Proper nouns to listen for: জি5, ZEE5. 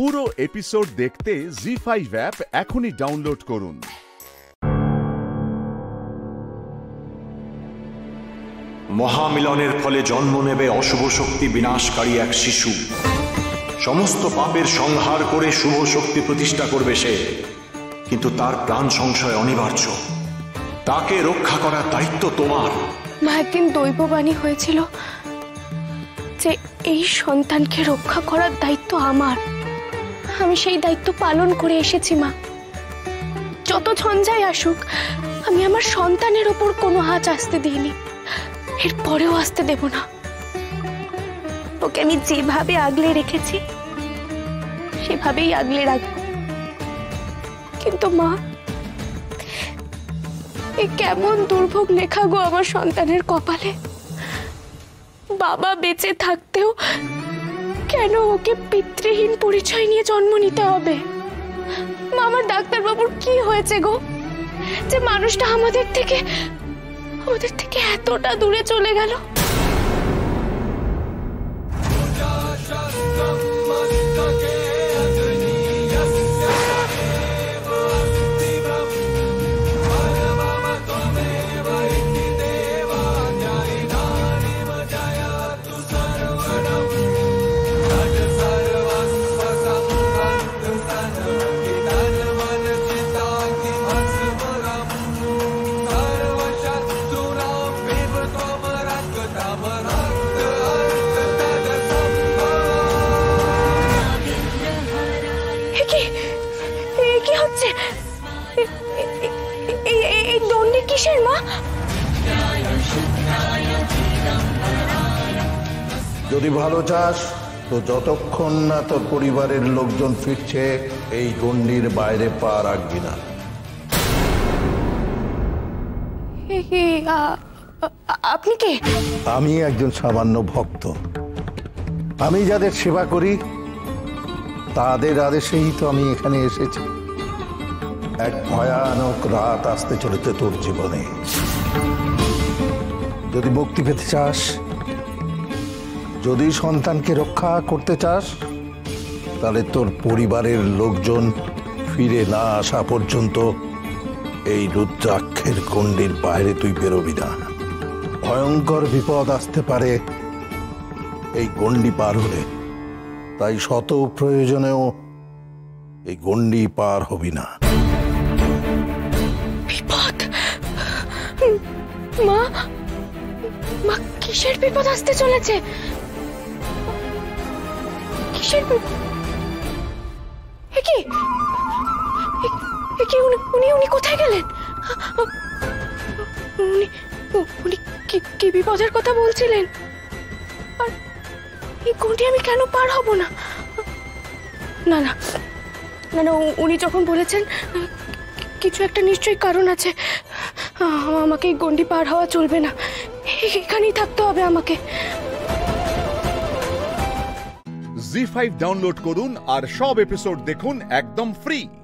পুরো এপিসোড দেখতে জি5 অ্যাপ এখনই ডাউনলোড করুন। মহামিলনের ফলে জন্ম নেবে অশুভ শক্তি বিনাশকারী এক শিশু। সমস্ত পাপের সংহার করে শুভ শক্তি প্রতিষ্ঠা করবে সে, কিন্তু তার প্রাণ সংশয় অনিবার্য। তাকে রক্ষা করার দায়িত্ব তোমার। মা একদিন দৈববাণী হয়েছিল যে এই সন্তানকে রক্ষা করার দায়িত্ব আমার। আমি সেই দায়িত্ব পালন করে এসেছি। মা, যত ঝঞ্ঝায় আসুক, আমি আমার সন্তানের ওপর কোনো হাত আসতে দিইনি, এর পরেও আসতে দেব না। ওকে আমি যেভাবে আগলে রেখেছি সেভাবেই আগলে রাখব। কিন্তু মা, এ কেমন দুর্ভোগ লেখা গো আমার সন্তানের কপালে। বাবা বেঁচে থাকতেও কেন ওকে পিতৃহীন পরিচয় নিয়ে জন্ম নিতে হবে? মা, আমার ডাক্তারবাবুর কি হয়েছে গো, যে মানুষটা আমাদের থেকে এতটা দূরে চলে গেল? যদি ভালো চাস তো যতক্ষণ না তোর পরিবারের লোকজন ফিরছে এই গণ্ডির বাইরে পা রাখবি না। আপনি কে? আমি একজন সামান্য ভক্ত। আমি যাদের সেবা করি তাদের আদেশেই তো আমি এখানে এসেছি। এক ভয়ানক রাত আসতে চলেছে তোর জীবনে। যদি মুক্তি পেতে চাস, যদি সন্তানকে রক্ষা করতে চাস, তাহলে তোর পরিবারের লোকজন ফিরে না আসা পর্যন্ত এই রুদ্রাক্ষের গণ্ডির বাইরে তুই বেরোবি না। ভয়ঙ্কর বিপদ আসতে পারে এই গণ্ডি পার হলে, তাই শত প্রয়োজনেও এই গণ্ডি পার হবি না। মা, মা কিসের বিপদ আসতে চলেছে? কিসের উনি কোথায় গেলেন? উনি কি বিপদের কথা বলছিলেন? আর এই গণ্ডি আমি কেন পার হব না? না না না, উনি যখন বলেছেন কিছু একটা নিশ্চয়ই কারণ আছে। আমাকে গণ্ডি পার হওয়া চলবে না, এখানেই থাকতে হবে আমাকে। ZEE5 ডাউনলোড করুন আর সব এপিসোড দেখুন একদম ফ্রি।